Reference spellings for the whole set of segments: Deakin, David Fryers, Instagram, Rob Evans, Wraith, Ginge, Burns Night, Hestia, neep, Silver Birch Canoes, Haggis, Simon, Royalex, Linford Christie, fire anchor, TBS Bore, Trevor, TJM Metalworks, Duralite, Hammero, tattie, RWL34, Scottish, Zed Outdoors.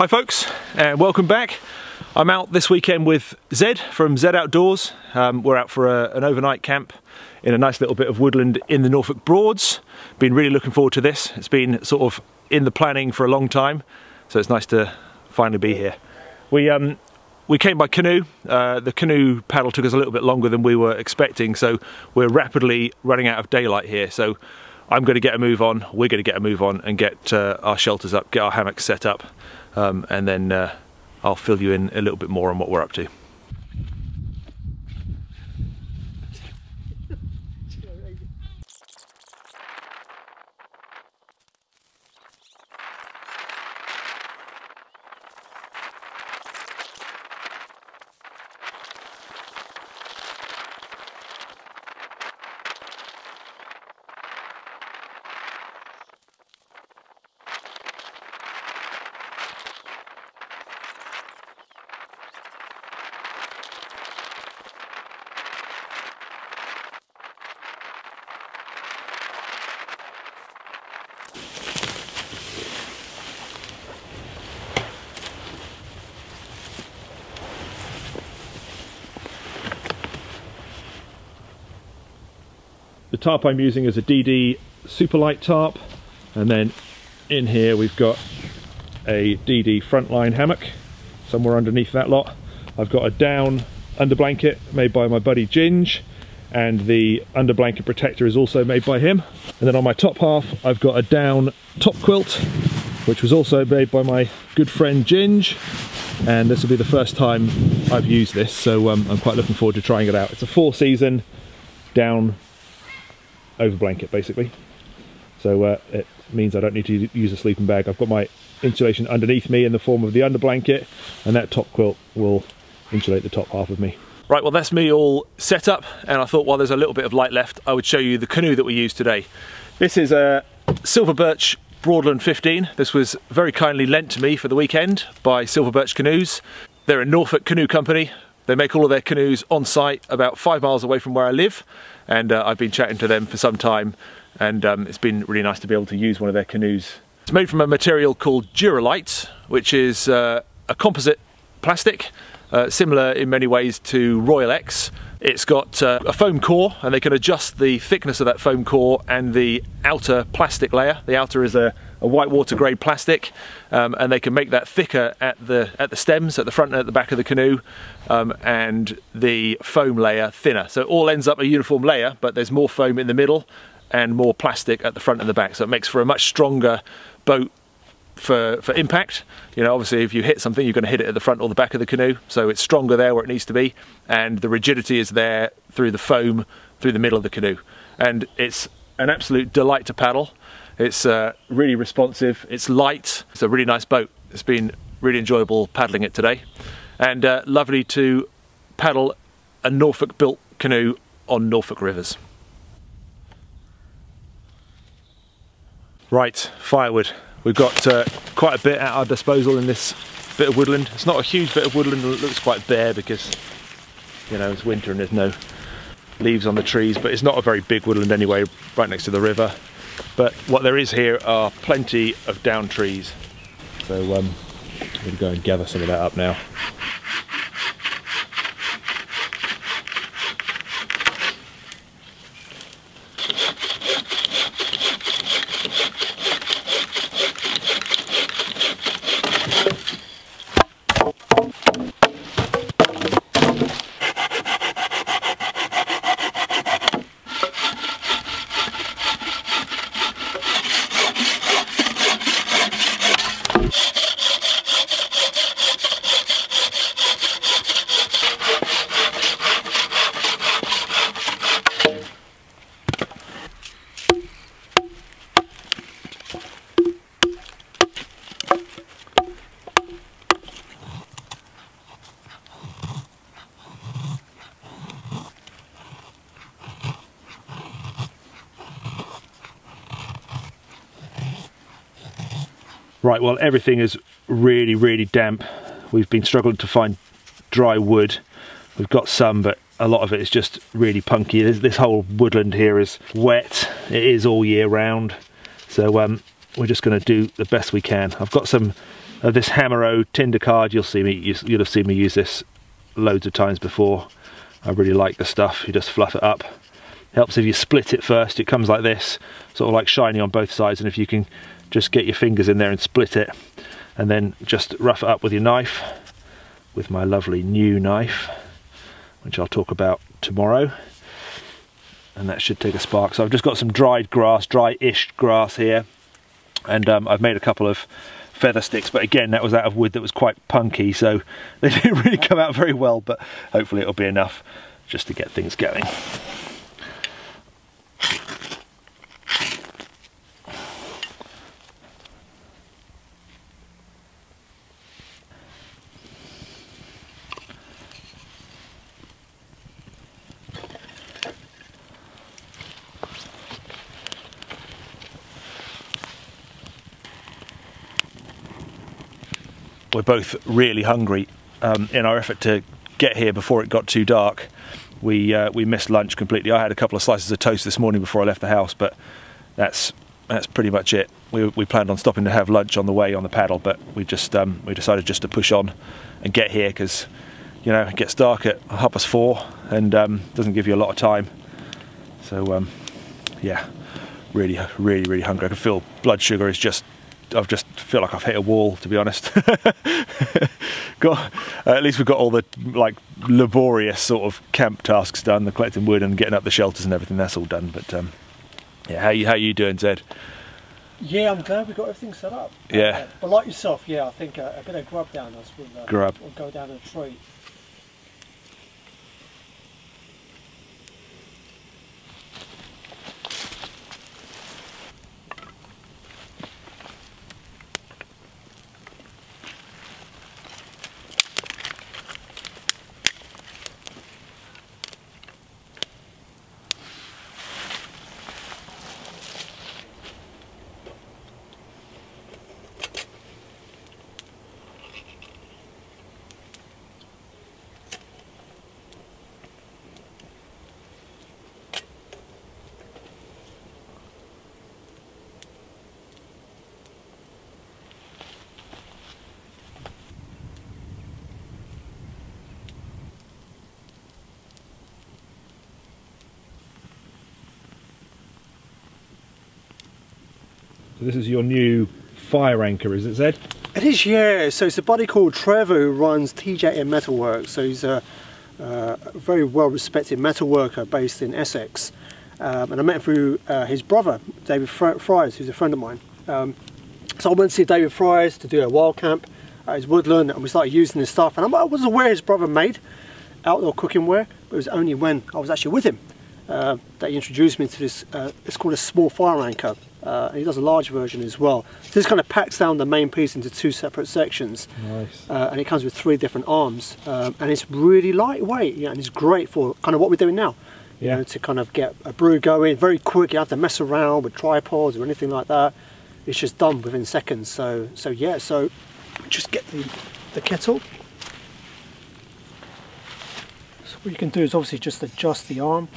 Hi folks, welcome back. I'm out this weekend with Zed from Zed Outdoors. We're out for an overnight camp in a nice little bit of woodland in the Norfolk Broads. Been really looking forward to this. It's been sort of in the planning for a long time, so it's nice to finally be here. We came by canoe. The canoe paddle took us a little bit longer than we were expecting, so we're rapidly running out of daylight here. So I'm going to get a move on, we're going to get a move on and get our shelters up, get our hammocks set up. And then I'll fill you in a little bit more on what we're up to. The tarp I'm using is a DD Superlight tarp, and then in here we've got a DD Frontline hammock somewhere underneath that lot. I've got a down under blanket made by my buddy Ginge, and the under blanket protector is also made by him. And then on my top half I've got a down top quilt, which was also made by my good friend Ginge, and this will be the first time I've used this, so I'm quite looking forward to trying it out. It's a four season down over blanket basically, so it means I don't need to use a sleeping bag. I've got my insulation underneath me in the form of the under blanket, and that top quilt will insulate the top half of me. Right, well that's me all set up, and I thought while there's a little bit of light left I would show you the canoe that we used today. This is a Silver Birch Broadland 15. This was very kindly lent to me for the weekend by Silver Birch Canoes. They're a Norfolk canoe company. They make all of their canoes on site about 5 miles away from where I live, and I've been chatting to them for some time, and it's been really nice to be able to use one of their canoes. It's made from a material called Duralite, which is a composite plastic, similar in many ways to Royalex. It's got a foam core, and they can adjust the thickness of that foam core and the outer plastic layer. The outer is a whitewater grade plastic, and they can make that thicker at the stems, at the front and at the back of the canoe, and the foam layer thinner. So it all ends up a uniform layer, but there's more foam in the middle and more plastic at the front and the back. So it makes for a much stronger boat for impact. You know, obviously if you hit something you're going to hit it at the front or the back of the canoe, so it's stronger there where it needs to be, and the rigidity is there through the foam through the middle of the canoe. And it's an absolute delight to paddle. It's really responsive, it's light, it's a really nice boat. It's been really enjoyable paddling it today, and lovely to paddle a Norfolk built canoe on Norfolk rivers. Right, firewood. We've got quite a bit at our disposal in this bit of woodland. It's not a huge bit of woodland, it looks quite bare because, you know, it's winter and there's no leaves on the trees, but it's not a very big woodland anyway, right next to the river. But what there is here are plenty of down trees. So I'm going to go and gather some of that up now. Right, well, everything is really, really damp. We've been struggling to find dry wood. We've got some, but a lot of it is just really punky. This whole woodland here is wet. It is all year round. So we're just going to do the best we can. I've got some of this Hammero tinder card. You'll have seen me use this loads of times before. I really like the stuff. You just fluff it up. Helps if you split it first. It comes like this, sort of like shiny on both sides, and if you can just get your fingers in there and split it, and then just rough it up with your knife, with my lovely new knife, which I'll talk about tomorrow, and that should take a spark. So I've just got some dried grass, dry-ish grass here, and I've made a couple of feather sticks, but again that was out of wood that was quite punky, so they didn't really come out very well, but hopefully it'll be enough just to get things going. We're both really hungry. In our effort to get here before it got too dark, we missed lunch completely. I had a couple of slices of toast this morning before I left the house, but that's pretty much it. We planned on stopping to have lunch on the way on the paddle, but we decided just to push on and get here, because you know it gets dark at 4:30 and doesn't give you a lot of time. So yeah, really hungry. I can feel blood sugar is just. I just feel like I've hit a wall, to be honest. At least we've got all the like laborious sort of camp tasks done, the collecting wood and getting up the shelters and everything. That's all done. But yeah, how you doing, Zed? Yeah, I'm glad we got everything set up. Yeah. But like yourself, yeah, I think a bit of grub down us will go down a tree. So this is your new fire anchor, is it, Zed? It is, yeah. So it's a buddy called Trevor who runs TJM Metalworks. So he's a very well-respected metal worker based in Essex. And I met him through his brother, David Fryers, who's a friend of mine. So I went to see David Fryers to do a wild camp at his woodland, and we started using this stuff. And I wasn't aware his brother made outdoor cooking ware, but it was only when I was actually with him that he introduced me to this, it's called a small fire anchor. And he does a large version as well. So this kind of packs down the main piece into two separate sections. Nice. And it comes with 3 different arms. And it's really lightweight, yeah, and it's great for kind of what we're doing now. Yeah. You know, to kind of get a brew going very quick. You don't have to mess around with tripods or anything like that. It's just done within seconds. So yeah, so just get the kettle. So what you can do is obviously just adjust the arm.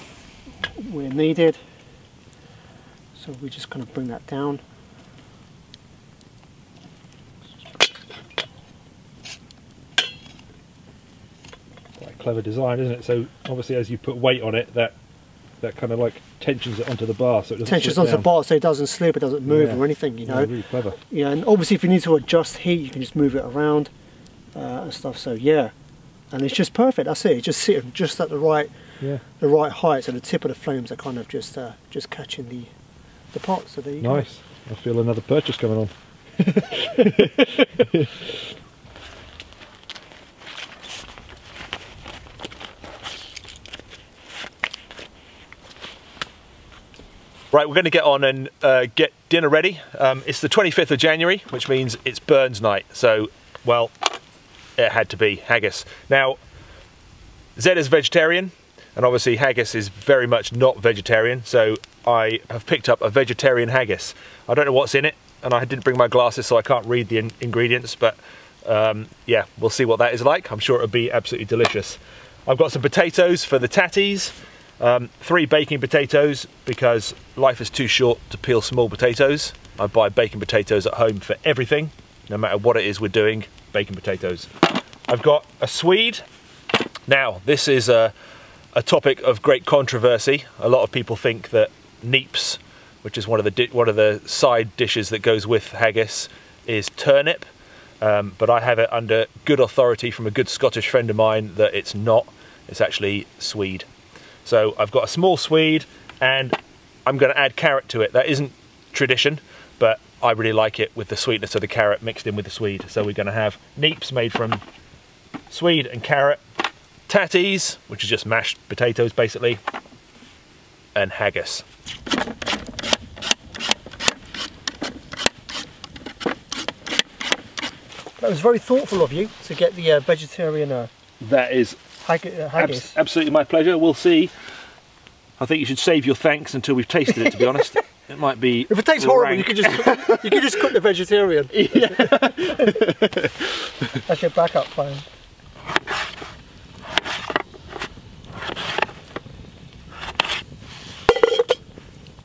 where needed. So we're just going to bring that down. Quite a clever design, isn't it? So obviously as you put weight on it, that kind of like tensions it onto the bar, so it doesn't tensions onto the bar, so it doesn't slip, it doesn't move or anything, you know. Yeah, really clever. Yeah, and obviously if you need to adjust heat, you can just move it around and stuff. So yeah, and it's just perfect. That's it. It's just sitting just at the right, the right height, so the tip of the flames are kind of just catching the pot. So there you go. Nice. I feel another purchase coming on. Right, we're going to get on and get dinner ready. It's the 25th of January, which means it's Burns Night. So, well, it had to be haggis. Now, Zed is vegetarian, and obviously haggis is very much not vegetarian. So I have picked up a vegetarian haggis. I don't know what's in it, and I didn't bring my glasses, so I can't read the ingredients. But yeah, we'll see what that is like. I'm sure it'll be absolutely delicious. I've got some potatoes for the tatties. 3 baking potatoes, because life is too short to peel small potatoes. I buy baking potatoes at home for everything, no matter what it is we're doing, baking potatoes. I've got a swede. Now, this is a topic of great controversy. A lot of people think that neeps, which is one of the side dishes that goes with haggis, is turnip, but I have it under good authority from a good Scottish friend of mine that it's not. It's actually swede. So I've got a small swede, and I'm going to add carrot to it. That isn't tradition, but I really like it with the sweetness of the carrot mixed in with the swede. So we're going to have neeps made from swede and carrot, tatties, which is just mashed potatoes basically, and haggis. That was very thoughtful of you to get the vegetarian. That is. Haggis. Absolutely my pleasure. We'll see. I think you should save your thanks until we've tasted it, to be honest. It might be. If it tastes horrible, you can just cook the vegetarian. Yeah. That's your backup plan.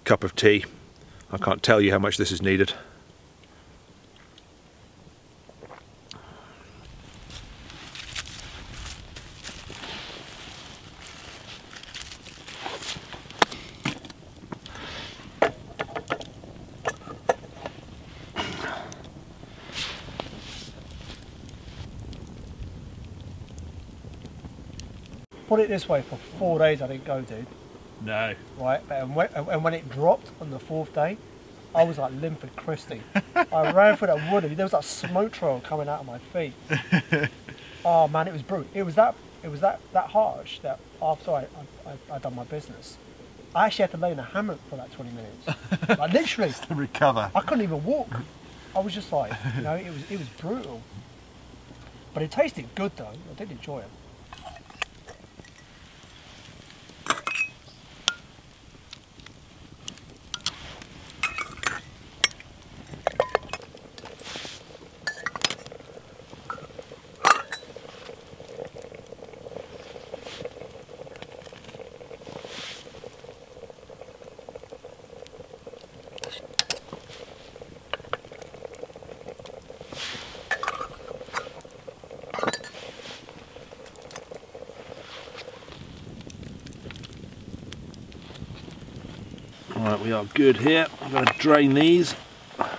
Cup of tea. I can't tell you how much this is needed. Put it this way, for 4 days I didn't go, dude. No. Right, and when it dropped on the 4th day, I was like Linford Christie. I ran through that wood, and there was that smoke trail coming out of my feet. Oh man, it was brutal. It was that harsh that after I done my business, I actually had to lay in a hammock for like 20 minutes. Like literally. Just to recover. I couldn't even walk. I was just like, you know, it was brutal. But it tasted good though. I did enjoy it. Right, we are good here. I'm going to drain these. Right,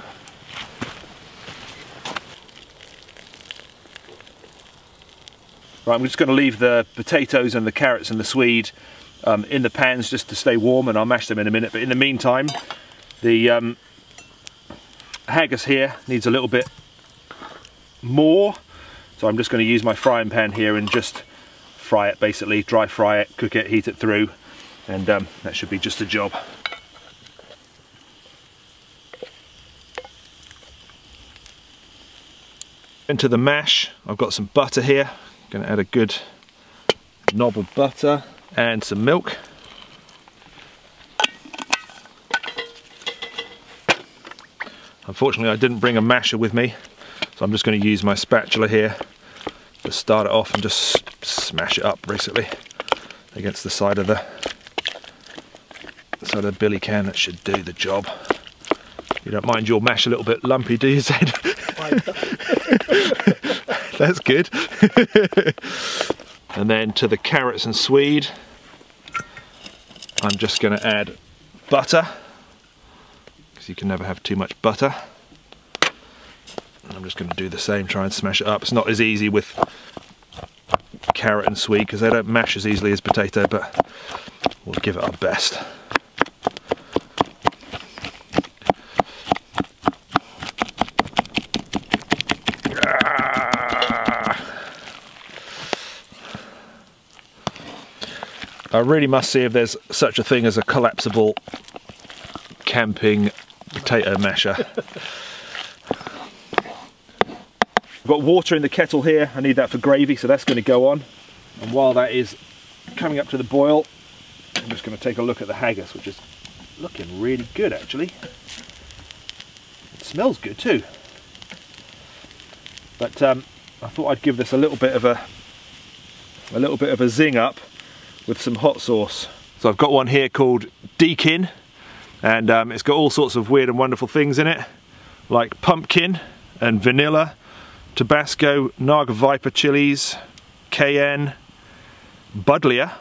I'm just going to leave the potatoes and the carrots and the swede in the pans just to stay warm, and I'll mash them in a minute. But in the meantime, the haggis here needs a little bit more. So I'm just going to use my frying pan here and just fry it basically, dry fry it, cook it, heat it through, and that should be just a job. Into the mash, I've got some butter here. I'm going to add a good knob of butter and some milk. Unfortunately, I didn't bring a masher with me, so I'm just going to use my spatula here to start it off and just smash it up basically against the side of the got a billy can that should do the job. You don't mind your mash a little bit lumpy, do you, Zed? That's good. And then to the carrots and swede, I'm just going to add butter, because you can never have too much butter. And I'm just going to do the same, try and smash it up. It's not as easy with carrot and swede because they don't mash as easily as potato, but we'll give it our best. I really must see if there's such a thing as a collapsible camping potato masher. I've got water in the kettle here, I need that for gravy, so that's going to go on. And while that is coming up to the boil, I'm just going to take a look at the haggis, which is looking really good actually. It smells good too. But I thought I'd give this a little bit of a zing up with some hot sauce. So I've got one here called Deakin, and it's got all sorts of weird and wonderful things in it, like pumpkin and vanilla, Tabasco, Naga Viper chilies, cayenne, buddleia,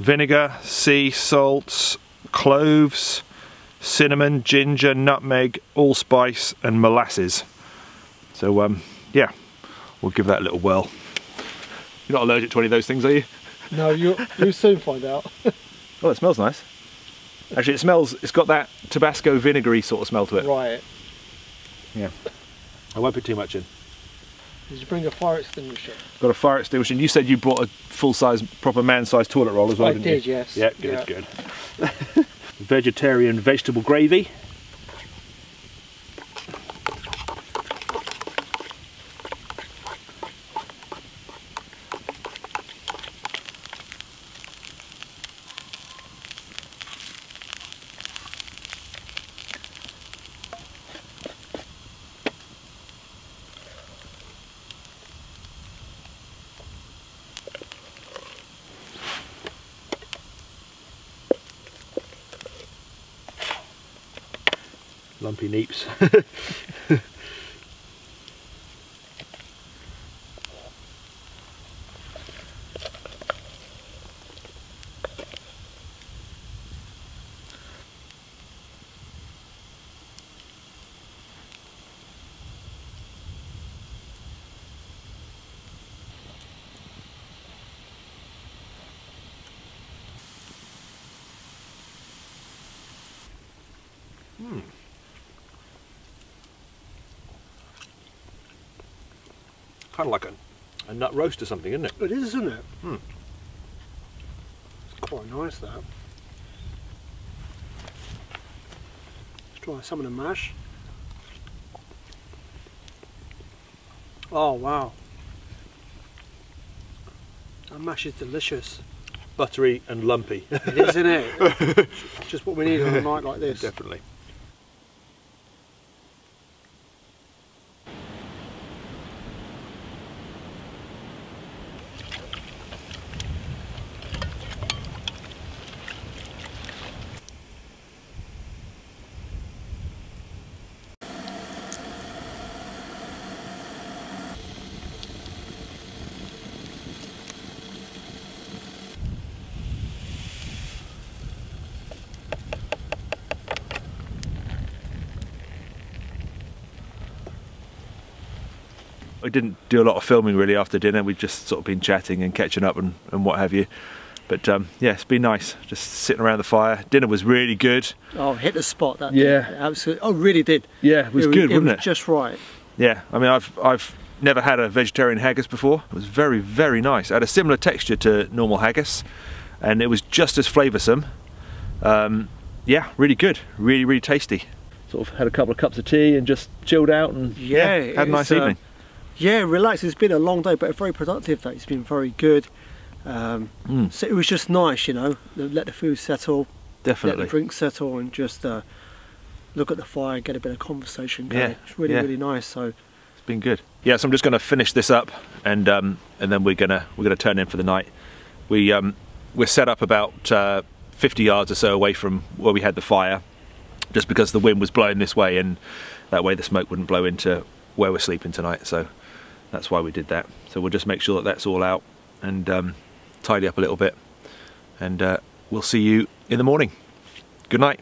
vinegar, sea salts, cloves, cinnamon, ginger, nutmeg, allspice, and molasses. So yeah, we'll give that a little whirl. You're not allergic to any of those things, are you? No, you'll soon find out. Well, it smells nice. Actually, it smells, it's got that Tabasco vinegary sort of smell to it. Right. Yeah. I won't put too much in. Did you bring a fire extinguisher? Got a fire extinguisher. You said you brought a full-size, proper man-sized toilet roll as well, didn't you? I did, yes. Yeah, good. Vegetarian vegetable gravy. Lumpy neeps. Kind of like a nut roast or something, isn't it? It is, isn't it? Mm. It's quite nice, that. Let's try some of the mash. Oh, wow. That mash is delicious. Buttery and lumpy. It is, isn't it? Just what we need on a night like this. Definitely. We didn't do a lot of filming really after dinner, we've just sort of been chatting and catching up and what have you. But yeah, it's been nice, just sitting around the fire. Dinner was really good. Oh, hit the spot that day. Absolutely. Oh, really did. Yeah, it was good, wasn't it? It was just right. Yeah, I mean, I've never had a vegetarian haggis before. It was very, very nice. It had a similar texture to normal haggis, and it was just as flavoursome. Yeah, really good, really, really tasty. Sort of had a couple of cups of tea and just chilled out and yeah, had a nice evening. Yeah, relaxed. It's been a long day, but a very productive day. It's been very good. So it was just nice, you know, let the food settle, definitely, let the drink settle, and just look at the fire, get a bit of conversation going. Yeah, it's really, really nice. So it's been good. Yeah, so I'm just going to finish this up, and then we're gonna turn in for the night. We're set up about 50 yards or so away from where we had the fire, just because the wind was blowing this way, and that way the smoke wouldn't blow into where we're sleeping tonight. So that's why we did that. So we'll just make sure that that's all out and tidy up a little bit, and we'll see you in the morning. Good night.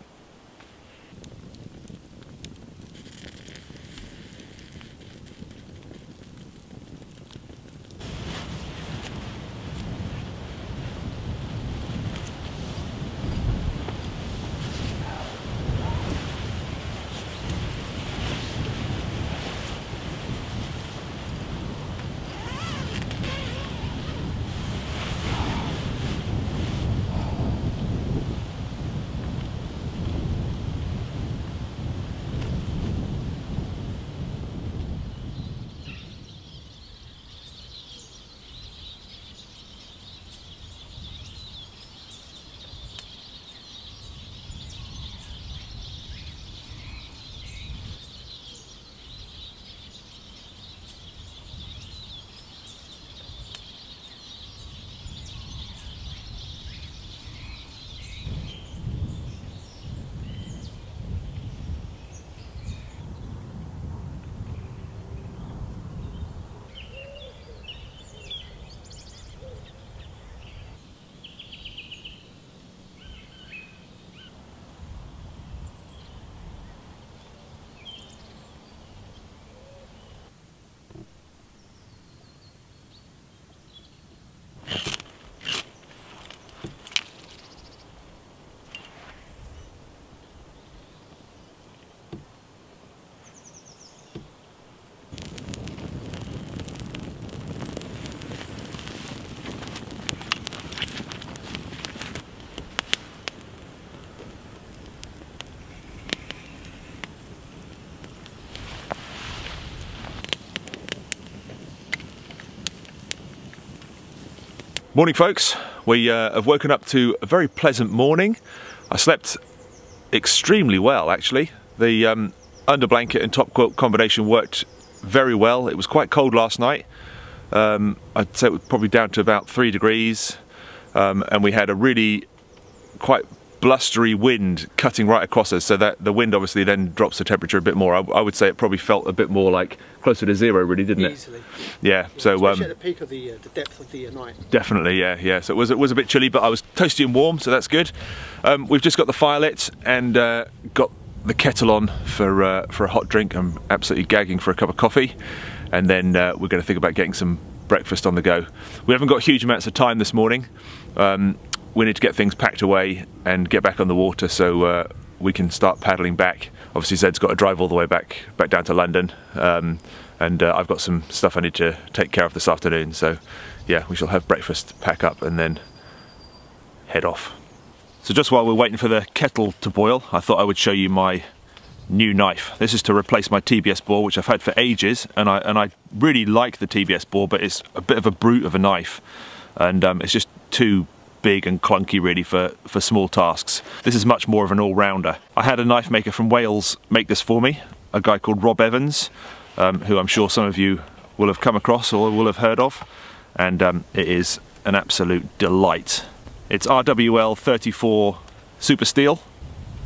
Morning folks, we have woken up to a very pleasant morning. I slept extremely well actually. The under blanket and top quilt combination worked very well. It was quite cold last night. I'd say it was probably down to about 3 degrees, and we had a really quite blustery wind cutting right across us, so that the wind obviously then drops the temperature a bit more. I would say it probably felt a bit more like closer to zero, really, didn't it? Yeah. So especially at the peak of the depth of the night. Definitely, yeah, yeah. So it was a bit chilly, but I was toasty and warm, so that's good. We've just got the fire lit and got the kettle on for a hot drink. I'm absolutely gagging for a cup of coffee, and then we're going to think about getting some breakfast on the go. We haven't got huge amounts of time this morning. We need to get things packed away and get back on the water so we can start paddling back. Obviously Zed's got to drive all the way back down to London, and I've got some stuff I need to take care of this afternoon, so yeah, we shall have breakfast, pack up and then head off. So just while we're waiting for the kettle to boil, I thought I would show you my new knife. This is to replace my TBS Bore, which I've had for ages, and I really like the TBS Bore, but it's a bit of a brute of a knife, and it's just too big and clunky really for small tasks. This is much more of an all-rounder. I had a knife maker from Wales make this for me, a guy called Rob Evans, who I'm sure some of you will have come across or will have heard of, and it is an absolute delight. It's RWL34 super steel.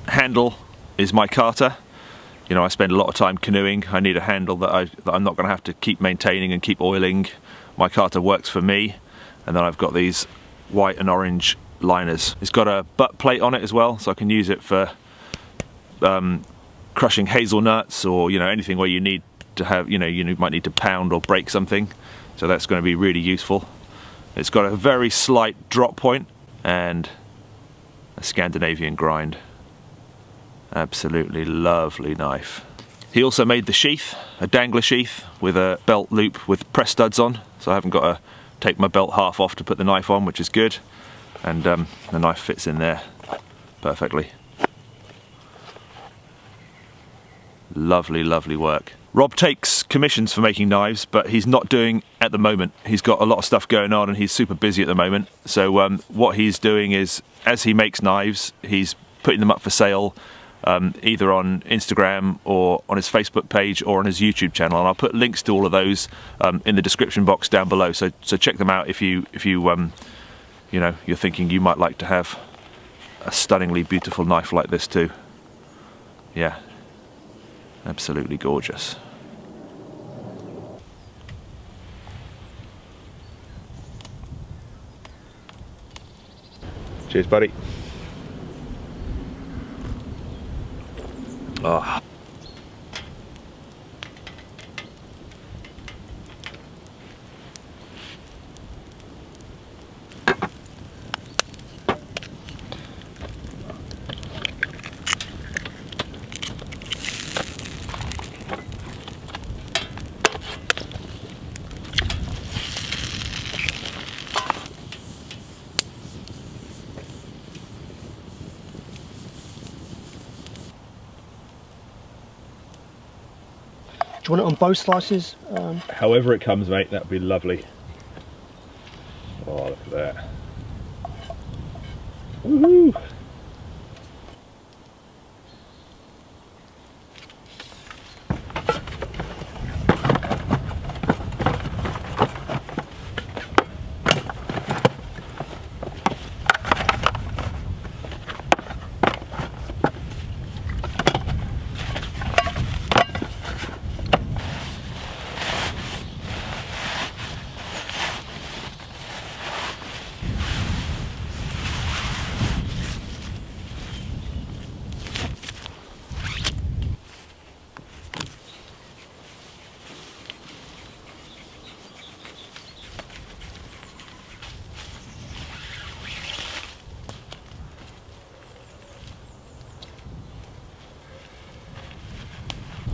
Handle is my Carter. You know, I spend a lot of time canoeing. I need a handle that I'm not going to have to keep maintaining and keep oiling. My Carter works for me, and then I've got these white and orange liners. It's got a butt plate on it as well, so I can use it for crushing hazelnuts, or you know, anything where you need to have, you know, you might need to pound or break something, so that's going to be really useful. It's got a very slight drop point and a Scandinavian grind. Absolutely lovely knife. He also made the sheath, a dangler sheath with a belt loop with press studs on, so I haven't got a take my belt half off to put the knife on, which is good, and the knife fits in there perfectly. Lovely, lovely work. Rob takes commissions for making knives, but he's not doing at the moment. He's got a lot of stuff going on and he's super busy at the moment, so what he's doing is, as he makes knives, he's putting them up for sale, either on Instagram or on his Facebook page or on his YouTube channel, and I'll put links to all of those in the description box down below. So check them out if you you're thinking you might like to have a stunningly beautiful knife like this too. Yeah, absolutely gorgeous. Cheers, buddy. Ah. Do you want it on both slices? However it comes, mate, that'd be lovely. Oh, look at that. Woohoo!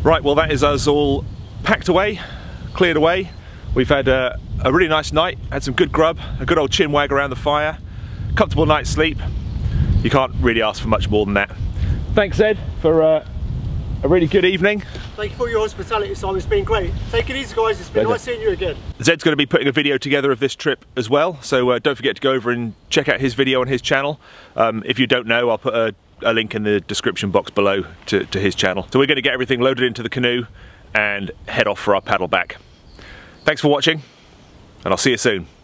Right, well that is us all packed away, cleared away. We've had a really nice night, had some good grub, a good old chin wag around the fire, comfortable night's sleep. You can't really ask for much more than that. Thanks, Zed, for a really good evening. Thank you for your hospitality, Simon. It's been great. Take it easy, guys. It's been nice seeing you again. Zed's going to be putting a video together of this trip as well, so don't forget to go over and check out his video on his channel. If you don't know, I'll put a link in the description box below to his channel. So we're going to get everything loaded into the canoe and head off for our paddle back. Thanks for watching, and I'll see you soon.